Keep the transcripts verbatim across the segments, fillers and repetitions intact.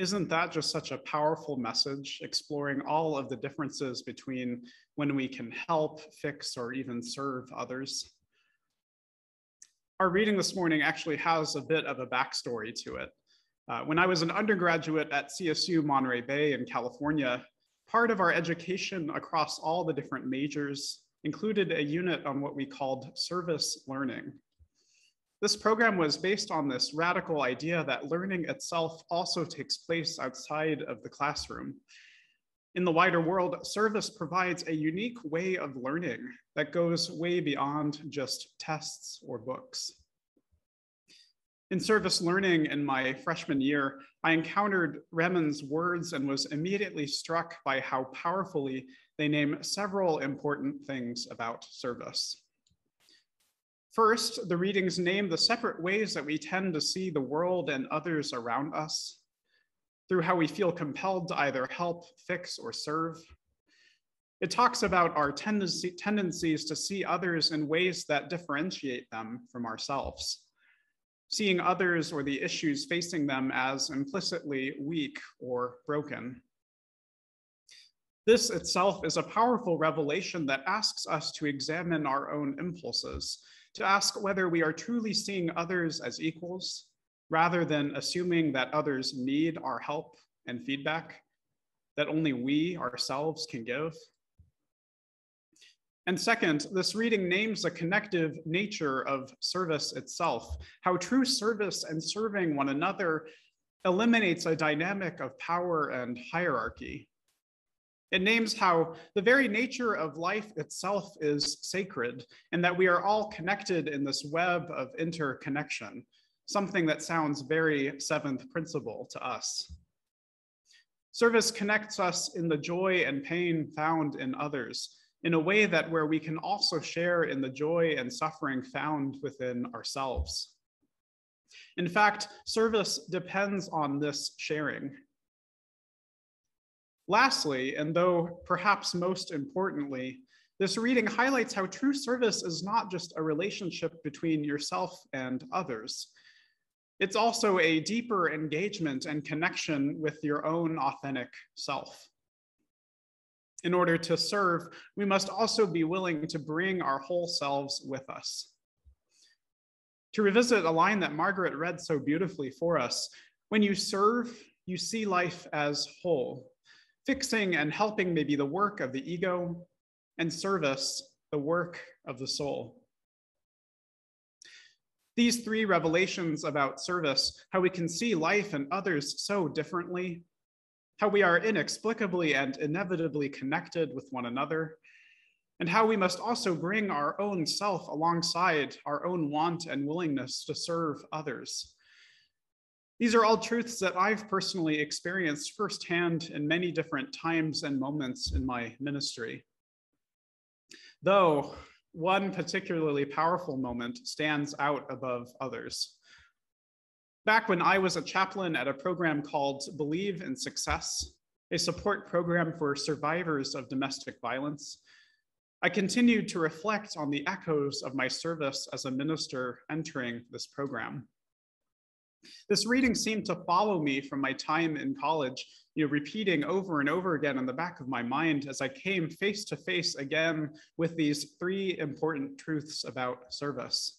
isn't that just such a powerful message, exploring all of the differences between when we can help, fix, or even serve others? Our reading this morning actually has a bit of a backstory to it. Uh, when I was an undergraduate at C S U Monterey Bay in California, part of our education across all the different majors included a unit on what we called service learning. This program was based on this radical idea that learning itself also takes place outside of the classroom. In the wider world, service provides a unique way of learning that goes way beyond just tests or books. In service learning in my freshman year, I encountered Remen's words and was immediately struck by how powerfully they name several important things about service. First, the readings name the separate ways that we tend to see the world and others around us, through how we feel compelled to either help, fix, or serve. It talks about our tendency, tendencies to see others in ways that differentiate them from ourselves, seeing others or the issues facing them as implicitly weak or broken. This itself is a powerful revelation that asks us to examine our own impulses, to ask whether we are truly seeing others as equals, rather than assuming that others need our help and feedback that only we ourselves can give. And second, this reading names the connective nature of service itself, how true service and serving one another eliminates a dynamic of power and hierarchy. It names how the very nature of life itself is sacred, and that we are all connected in this web of interconnection, something that sounds very seventh principle to us. Service connects us in the joy and pain found in others, in a way that where we can also share in the joy and suffering found within ourselves. In fact, service depends on this sharing. Lastly, and though perhaps most importantly, this reading highlights how true service is not just a relationship between yourself and others. It's also a deeper engagement and connection with your own authentic self. In order to serve, we must also be willing to bring our whole selves with us. To revisit a line that Margaret read so beautifully for us, when you serve, you see life as whole. Fixing and helping may be the work of the ego, and service, the work of the soul. These three revelations about service, how we can see life and others so differently, how we are inexplicably and inevitably connected with one another, and how we must also bring our own self alongside our own want and willingness to serve others. These are all truths that I've personally experienced firsthand in many different times and moments in my ministry. Though one particularly powerful moment stands out above others. Back when I was a chaplain at a program called Believe in Success, a support program for survivors of domestic violence, I continued to reflect on the echoes of my service as a minister entering this program. This reading seemed to follow me from my time in college, you know, repeating over and over again in the back of my mind as I came face to face again with these three important truths about service.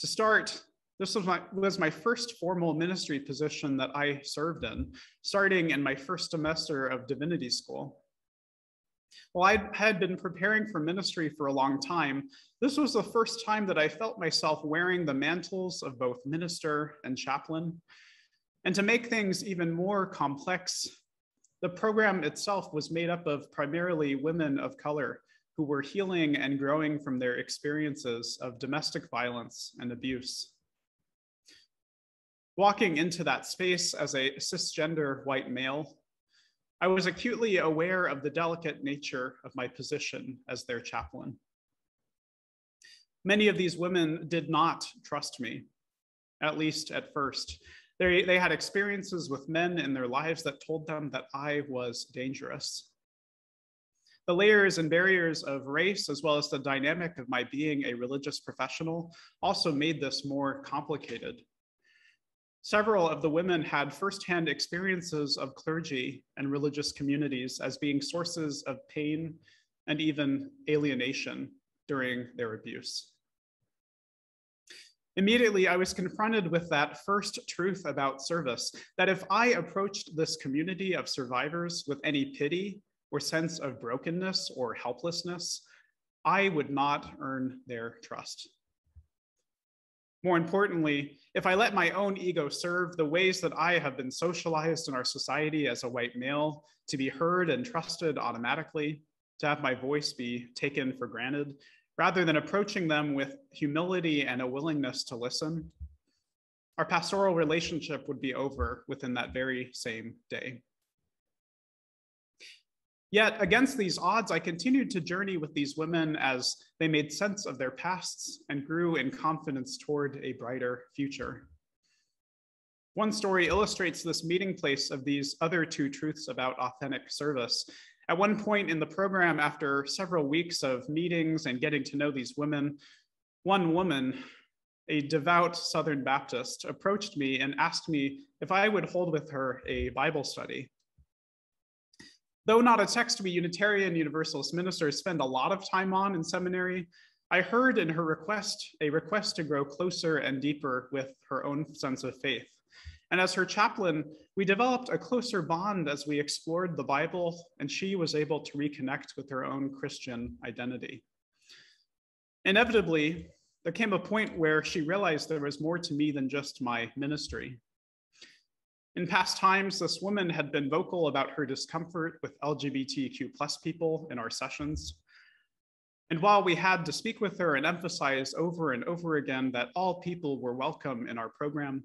To start, this was my, was my first formal ministry position that I served in, starting in my first semester of divinity school. While I had been preparing for ministry for a long time, this was the first time that I felt myself wearing the mantles of both minister and chaplain. And to make things even more complex, the program itself was made up of primarily women of color who were healing and growing from their experiences of domestic violence and abuse. Walking into that space as a cisgender white male, I was acutely aware of the delicate nature of my position as their chaplain. Many of these women did not trust me, at least at first. They, they had experiences with men in their lives that told them that I was dangerous. The layers and barriers of race, as well as the dynamic of my being a religious professional, also made this more complicated. Several of the women had firsthand experiences of clergy and religious communities as being sources of pain and even alienation during their abuse. Immediately, I was confronted with that first truth about service, that if I approached this community of survivors with any pity or sense of brokenness or helplessness, I would not earn their trust. More importantly, if I let my own ego serve the ways that I have been socialized in our society as a white male, to be heard and trusted automatically, to have my voice be taken for granted, rather than approaching them with humility and a willingness to listen, our pastoral relationship would be over within that very same day. Yet against these odds, I continued to journey with these women as they made sense of their pasts and grew in confidence toward a brighter future. One story illustrates this meeting place of these other two truths about authentic service. At one point in the program, after several weeks of meetings and getting to know these women, one woman, a devout Southern Baptist, approached me and asked me if I would hold with her a Bible study. Though not a text we Unitarian Universalist ministers spend a lot of time on in seminary, I heard in her request a request to grow closer and deeper with her own sense of faith. And as her chaplain, we developed a closer bond as we explored the Bible, and she was able to reconnect with her own Christian identity. Inevitably, there came a point where she realized there was more to me than just my ministry. In past times, this woman had been vocal about her discomfort with L G B T Q plus people in our sessions. And while we had to speak with her and emphasize over and over again that all people were welcome in our program,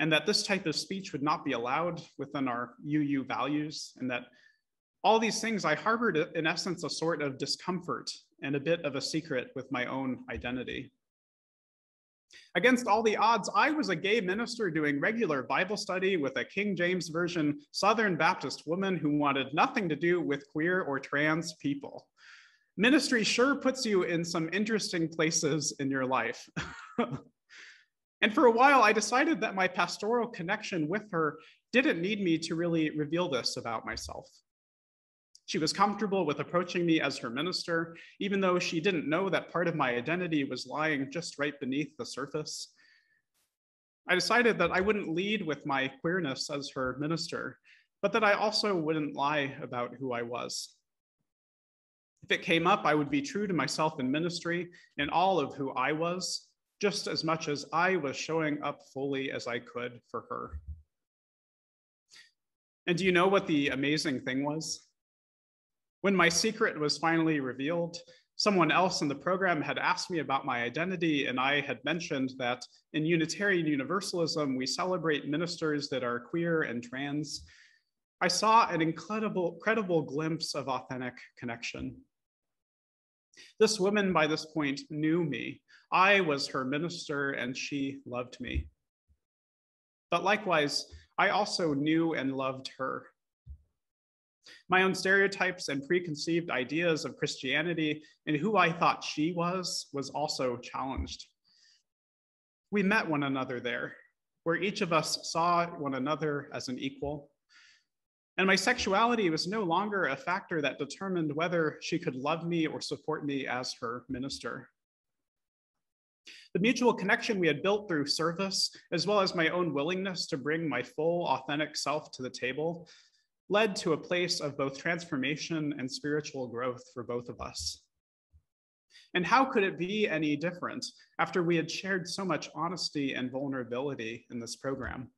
and that this type of speech would not be allowed within our U U values, and that all these things, I harbored, in essence, a sort of discomfort and a bit of a secret with my own identity. Against all the odds, I was a gay minister doing regular Bible study with a King James Version Southern Baptist woman who wanted nothing to do with queer or trans people. Ministry sure puts you in some interesting places in your life. And for a while, I decided that my pastoral connection with her didn't need me to really reveal this about myself. She was comfortable with approaching me as her minister, even though she didn't know that part of my identity was lying just right beneath the surface. I decided that I wouldn't lead with my queerness as her minister, but that I also wouldn't lie about who I was. If it came up, I would be true to myself in ministry and all of who I was, just as much as I was showing up fully as I could for her. And do you know what the amazing thing was? When my secret was finally revealed, someone else in the program had asked me about my identity, and I had mentioned that in Unitarian Universalism, we celebrate ministers that are queer and trans. I saw an incredible, incredible glimpse of authentic connection. This woman by this point knew me. I was her minister, and she loved me. But likewise, I also knew and loved her. My own stereotypes and preconceived ideas of Christianity and who I thought she was, was also challenged. We met one another there, where each of us saw one another as an equal. And my sexuality was no longer a factor that determined whether she could love me or support me as her minister. The mutual connection we had built through service, as well as my own willingness to bring my full, authentic self to the table, led to a place of both transformation and spiritual growth for both of us. And how could it be any different after we had shared so much honesty and vulnerability in this program?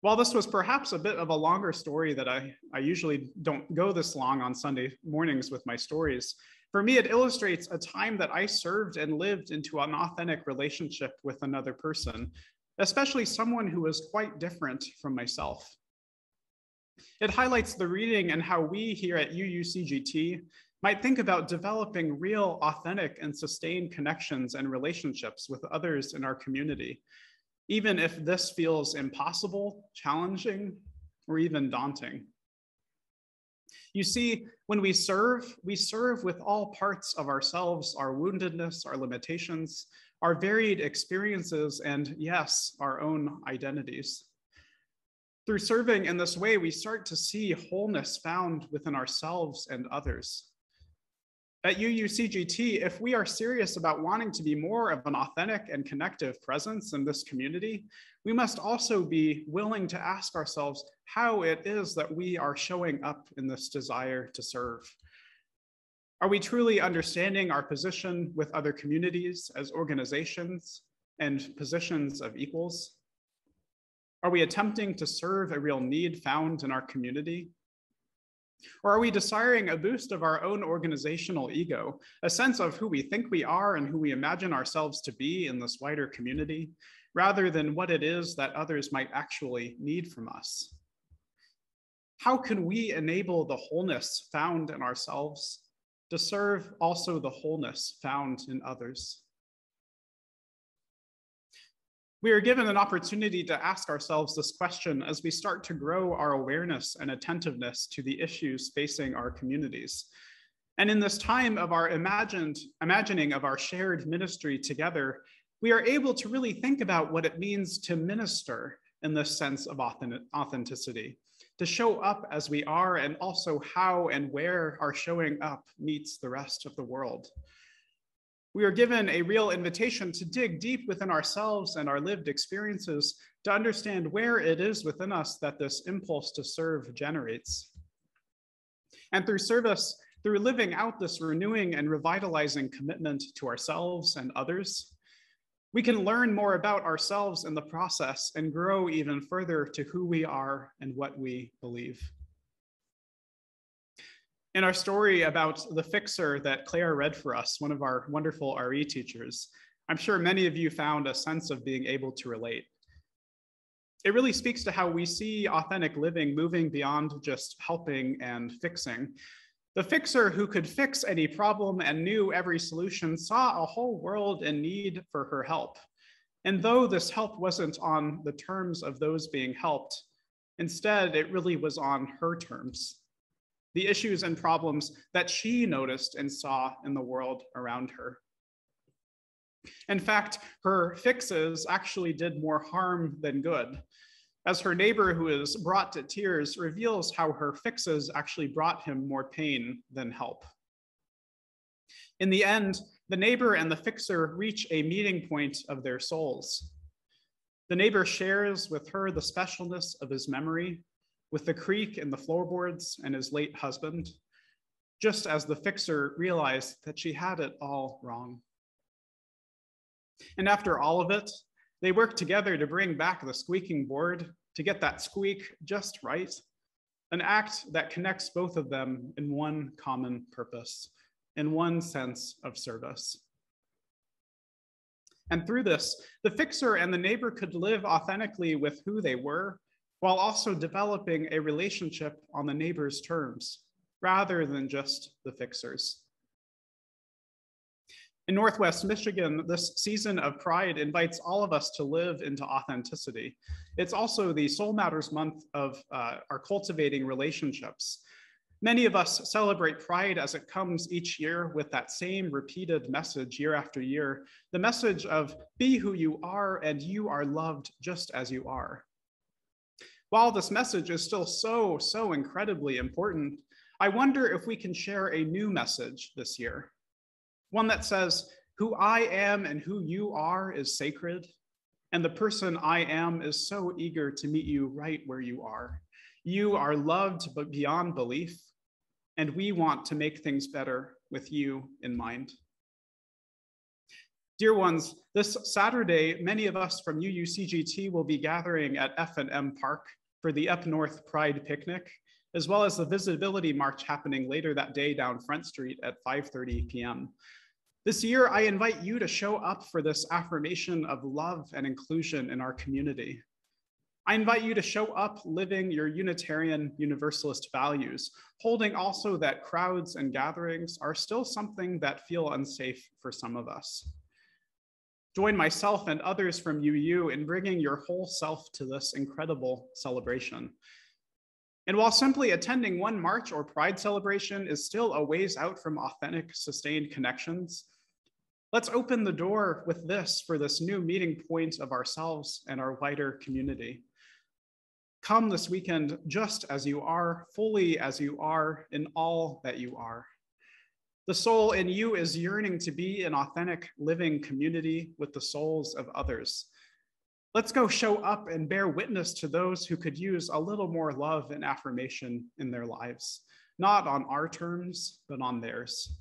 While this was perhaps a bit of a longer story that I, I usually don't go this long on Sunday mornings with my stories, for me, it illustrates a time that I served and lived into an authentic relationship with another person, especially someone who was quite different from myself. It highlights the reading and how we here at U U C G T might think about developing real, authentic, and sustained connections and relationships with others in our community, even if this feels impossible, challenging, or even daunting. You see, when we serve, we serve with all parts of ourselves, our woundedness, our limitations, our varied experiences, and yes, our own identities. Through serving in this way, we start to see wholeness found within ourselves and others. At U U C G T, if we are serious about wanting to be more of an authentic and connective presence in this community, we must also be willing to ask ourselves how it is that we are showing up in this desire to serve. Are we truly understanding our position with other communities as organizations and positions of equals? Are we attempting to serve a real need found in our community? Or are we desiring a boost of our own organizational ego, a sense of who we think we are and who we imagine ourselves to be in this wider community, rather than what it is that others might actually need from us? How can we enable the wholeness found in ourselves to serve also the wholeness found in others? We are given an opportunity to ask ourselves this question as we start to grow our awareness and attentiveness to the issues facing our communities. And in this time of our imagined, imagining of our shared ministry together, we are able to really think about what it means to minister in this sense of authenticity, to show up as we are, and also how and where our showing up meets the rest of the world. We are given a real invitation to dig deep within ourselves and our lived experiences to understand where it is within us that this impulse to serve generates. And through service, through living out this renewing and revitalizing commitment to ourselves and others, we can learn more about ourselves in the process and grow even further to who we are and what we believe. In our story about the fixer that Claire read for us, one of our wonderful R E teachers, I'm sure many of you found a sense of being able to relate. It really speaks to how we see authentic living moving beyond just helping and fixing. The fixer who could fix any problem and knew every solution saw a whole world in need for her help. And though this help wasn't on the terms of those being helped, instead it really was on her terms. The issues and problems that she noticed and saw in the world around her. In fact, her fixes actually did more harm than good, as her neighbor, who is brought to tears, reveals how her fixes actually brought him more pain than help. In the end, the neighbor and the fixer reach a meeting point of their souls. The neighbor shares with her the specialness of his memory, with the creak in the floorboards and his late husband, just as the fixer realized that she had it all wrong. And after all of it, they work together to bring back the squeaking board, to get that squeak just right, an act that connects both of them in one common purpose, in one sense of service. And through this, the fixer and the neighbor could live authentically with who they were, while also developing a relationship on the neighbor's terms, rather than just the fixer's. In Northwest Michigan, this season of Pride invites all of us to live into authenticity. It's also the Soul Matters Month of uh, our cultivating relationships. Many of us celebrate Pride as it comes each year with that same repeated message year after year, the message of be who you are and you are loved just as you are. While this message is still so, so incredibly important, I wonder if we can share a new message this year. One that says, who I am and who you are is sacred, and the person I am is so eager to meet you right where you are. You are loved but beyond belief, and we want to make things better with you in mind. Dear ones, this Saturday, many of us from U U C G T will be gathering at F and M Park for the Up North Pride Picnic, as well as the Visibility March happening later that day down Front Street at five thirty p m This year, I invite you to show up for this affirmation of love and inclusion in our community. I invite you to show up living your Unitarian Universalist values, holding also that crowds and gatherings are still something that feel unsafe for some of us. Join myself and others from U U in bringing your whole self to this incredible celebration. And while simply attending one march or pride celebration is still a ways out from authentic, sustained connections, let's open the door with this for this new meeting point of ourselves and our wider community. Come this weekend just as you are, fully as you are, in all that you are. The soul in you is yearning to be an authentic, living community with the souls of others. Let's go show up and bear witness to those who could use a little more love and affirmation in their lives, not on our terms, but on theirs.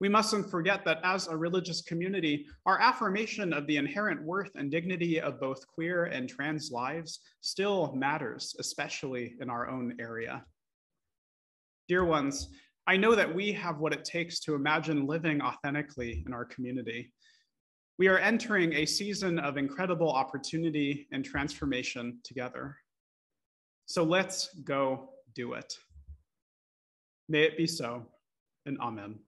We mustn't forget that as a religious community, our affirmation of the inherent worth and dignity of both queer and trans lives still matters, especially in our own area. Dear ones, I know that we have what it takes to imagine living authentically in our community. We are entering a season of incredible opportunity and transformation together. So let's go do it. May it be so, and amen.